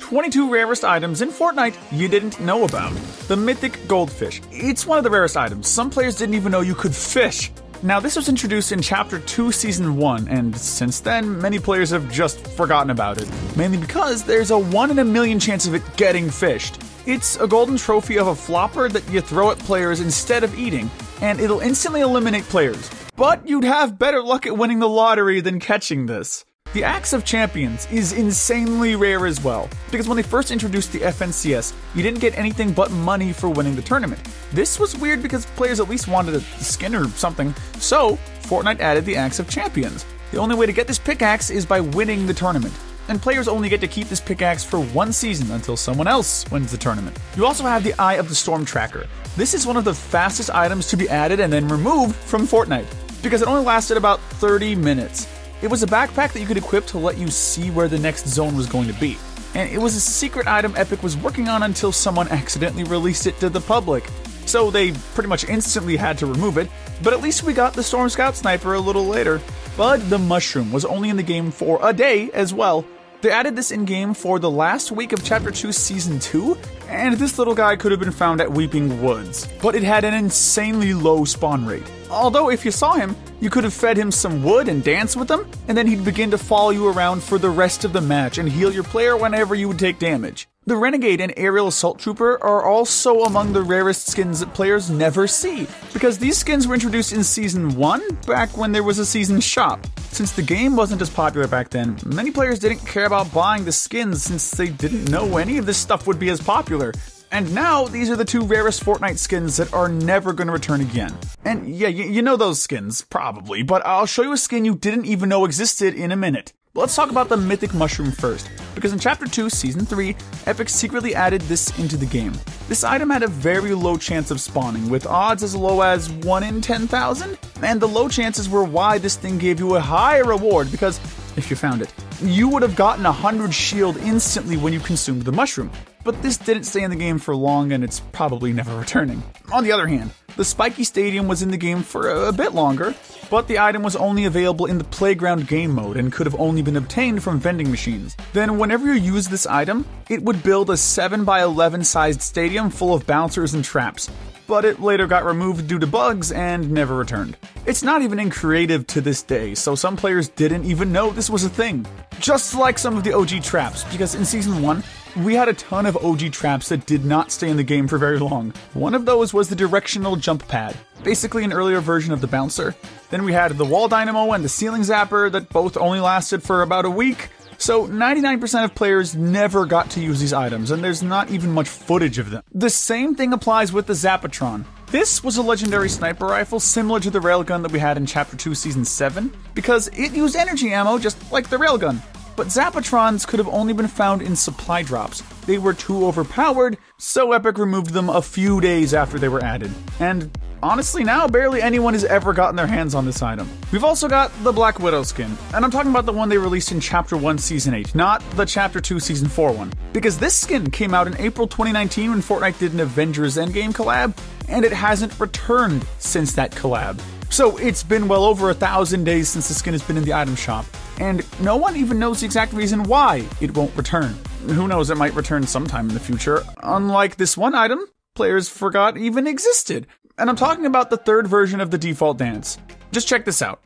22 rarest items in Fortnite you didn't know about. The Mythic Goldfish. It's one of the rarest items. Some players didn't even know you could fish. Now, this was introduced in Chapter 2, Season 1, and since then, many players have just forgotten about it. Mainly because there's a 1 in a million chance of it getting fished. It's a golden trophy of a flopper that you throw at players instead of eating, and it'll instantly eliminate players. But you'd have better luck at winning the lottery than catching this. The Axe of Champions is insanely rare as well, because when they first introduced the FNCS, you didn't get anything but money for winning the tournament. This was weird because players at least wanted a skin or something, so Fortnite added the Axe of Champions. The only way to get this pickaxe is by winning the tournament, and players only get to keep this pickaxe for 1 season until someone else wins the tournament. You also have the Eye of the Storm Tracker. This is one of the fastest items to be added and then removed from Fortnite, because it only lasted about 30 minutes. It was a backpack that you could equip to let you see where the next zone was going to be. And it was a secret item Epic was working on until someone accidentally released it to the public. So they pretty much instantly had to remove it, but at least we got the Storm Scout Sniper a little later. But the Mushroom was only in the game for a day as well. They added this in-game for the last week of Chapter 2 Season 2, and this little guy could have been found at Weeping Woods, but it had an insanely low spawn rate. Although if you saw him, you could have fed him some wood and danced with him, and then he'd begin to follow you around for the rest of the match and heal your player whenever you would take damage. The Renegade and Aerial Assault Trooper are also among the rarest skins that players never see, because these skins were introduced in Season 1, back when there was a Season Shop. Since the game wasn't as popular back then, many players didn't care about buying the skins since they didn't know any of this stuff would be as popular. And now, these are the 2 rarest Fortnite skins that are never going to return again. And yeah, you know those skins, probably, but I'll show you a skin you didn't even know existed in a minute. Let's talk about the Mythic Mushroom first, because in Chapter 2, Season 3, Epic secretly added this into the game. This item had a very low chance of spawning, with odds as low as 1 in 10,000, and the low chances were why this thing gave you a high reward, because if you found it, you would have gotten 100 shield instantly when you consumed the mushroom. But this didn't stay in the game for long, and it's probably never returning. On the other hand, the Spiky Stadium was in the game for a bit longer, but the item was only available in the playground game mode and could have only been obtained from vending machines. Then whenever you use this item, it would build a 7x11 sized stadium full of bouncers and traps, but it later got removed due to bugs and never returned. It's not even in creative to this day, so some players didn't even know this was a thing. Just like some of the OG traps, because in Season 1, we had a ton of OG traps that did not stay in the game for very long. One of those was the directional jump pad, basically an earlier version of the bouncer. Then we had the wall dynamo and the ceiling zapper that both only lasted for about a week. So 99% of players never got to use these items, and there's not even much footage of them. The same thing applies with the Zapatron. This was a legendary sniper rifle similar to the railgun that we had in Chapter 2 Season 7, because it used energy ammo just like the railgun. But Zapatrons could have only been found in supply drops. They were too overpowered, so Epic removed them a few days after they were added. And honestly now, barely anyone has ever gotten their hands on this item. We've also got the Black Widow skin, and I'm talking about the one they released in Chapter 1 Season 8, not the Chapter 2 Season 4 one. Because this skin came out in April 2019 when Fortnite did an Avengers Endgame collab, and it hasn't returned since that collab. So it's been well over 1,000 days since the skin has been in the item shop, and no one even knows the exact reason why it won't return. Who knows, it might return sometime in the future. Unlike this one item, players forgot even existed. And I'm talking about the 3rd version of the Default Dance. Just check this out.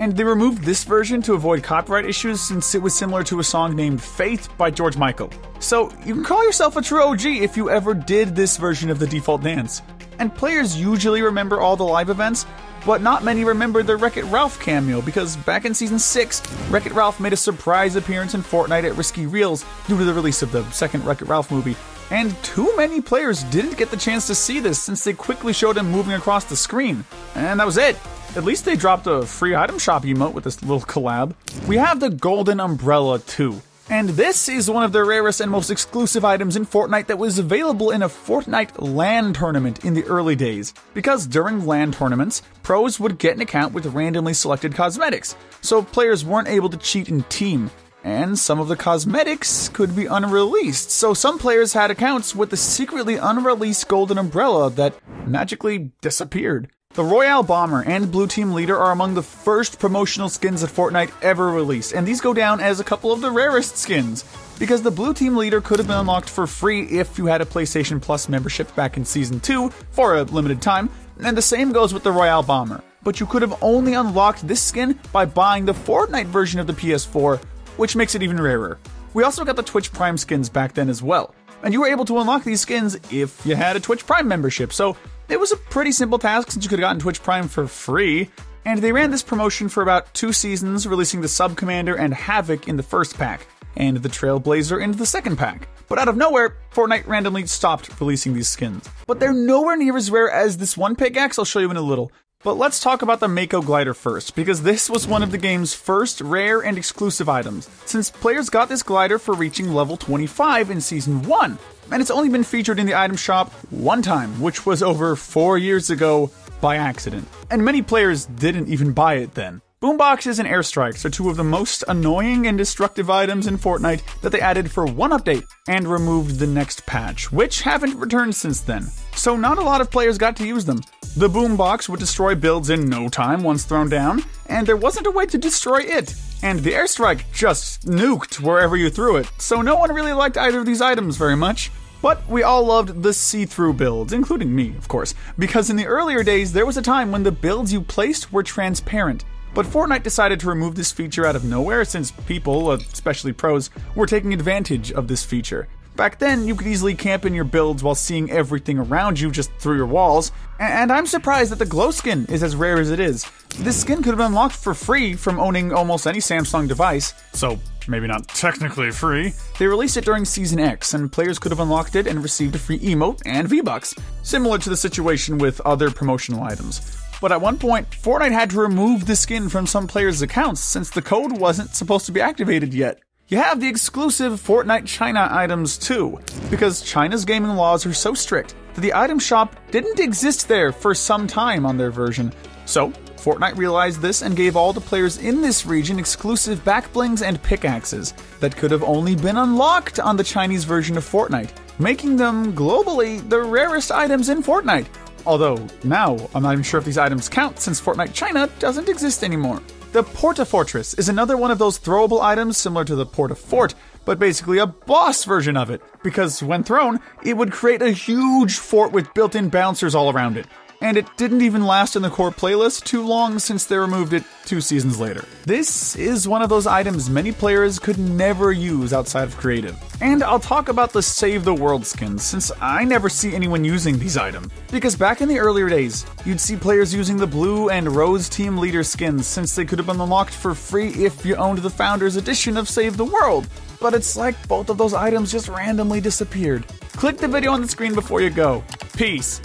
And they removed this version to avoid copyright issues since it was similar to a song named Faith by George Michael. So you can call yourself a true OG if you ever did this version of the Default Dance. And players usually remember all the live events, but not many remember the Wreck-It-Ralph cameo, because back in Season 6, Wreck-It-Ralph made a surprise appearance in Fortnite at Risky Reels due to the release of the 2nd Wreck-It-Ralph movie, and too many players didn't get the chance to see this since they quickly showed him moving across the screen. And that was it. At least they dropped a free item shop emote with this little collab. We have the Golden Umbrella too. And this is one of the rarest and most exclusive items in Fortnite that was available in a Fortnite LAN tournament in the early days. Because during LAN tournaments, pros would get an account with randomly selected cosmetics, so players weren't able to cheat in team. And some of the cosmetics could be unreleased, so some players had accounts with the secretly unreleased Golden Umbrella that magically disappeared. The Royale Bomber and Blue Team Leader are among the first promotional skins that Fortnite ever released, and these go down as a couple of the rarest skins, because the Blue Team Leader could have been unlocked for free if you had a PlayStation Plus membership back in Season 2 for a limited time, and the same goes with the Royale Bomber. But you could have only unlocked this skin by buying the Fortnite version of the PS4, which makes it even rarer. We also got the Twitch Prime skins back then as well, and you were able to unlock these skins if you had a Twitch Prime membership, so it was a pretty simple task since you could have gotten Twitch Prime for free. And they ran this promotion for about 2 seasons, releasing the Sub Commander and Havoc in the first pack, and the Trailblazer in the second pack. But out of nowhere, Fortnite randomly stopped releasing these skins. But they're nowhere near as rare as this one pickaxe I'll show you in a little. But let's talk about the Mako Glider first, because this was one of the game's first rare and exclusive items, since players got this glider for reaching level 25 in Season 1, and it's only been featured in the item shop one time, which was over 4 years ago by accident. And many players didn't even buy it then. Boomboxes and Airstrikes are 2 of the most annoying and destructive items in Fortnite that they added for one update and removed the next patch, which haven't returned since then. So not a lot of players got to use them. The Boombox would destroy builds in no time once thrown down, and there wasn't a way to destroy it. And the Airstrike just nuked wherever you threw it, so no one really liked either of these items very much. But we all loved the see-through builds, including me, of course, because in the earlier days there was a time when the builds you placed were transparent. But Fortnite decided to remove this feature out of nowhere since people, especially pros, were taking advantage of this feature. Back then, you could easily camp in your builds while seeing everything around you just through your walls, and I'm surprised that the Glow Skin is as rare as it is. This skin could have been unlocked for free from owning almost any Samsung device, so maybe not technically free. They released it during Season X, and players could have unlocked it and received a free emote and V-Bucks, similar to the situation with other promotional items. But at one point, Fortnite had to remove the skin from some players' accounts since the code wasn't supposed to be activated yet. You have the exclusive Fortnite China items too, because China's gaming laws are so strict that the item shop didn't exist there for some time on their version. So Fortnite realized this and gave all the players in this region exclusive backblings and pickaxes that could have only been unlocked on the Chinese version of Fortnite, making them globally the rarest items in Fortnite. Although, now, I'm not even sure if these items count since Fortnite China doesn't exist anymore. The Porta Fortress is another one of those throwable items similar to the Porta Fort, but basically a boss version of it, because when thrown, it would create a huge fort with built-in bouncers all around it. And it didn't even last in the core playlist too long since they removed it 2 seasons later. This is one of those items many players could never use outside of creative. And I'll talk about the Save the World skins, since I never see anyone using these items. Because back in the earlier days, you'd see players using the Blue and Rose Team Leader skins since they could have been unlocked for free if you owned the Founders Edition of Save the World. But it's like both of those items just randomly disappeared. Click the video on the screen before you go. Peace.